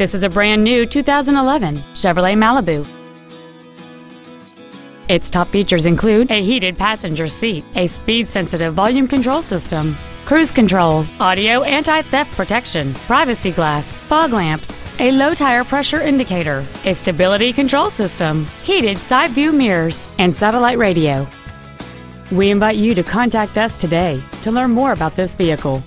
This is a brand new 2011 Chevrolet Malibu. Its top features include a heated passenger seat, a speed-sensitive volume control system, cruise control, audio anti-theft protection, privacy glass, fog lamps, a low tire pressure indicator, a stability control system, heated side view mirrors, and satellite radio. We invite you to contact us today to learn more about this vehicle.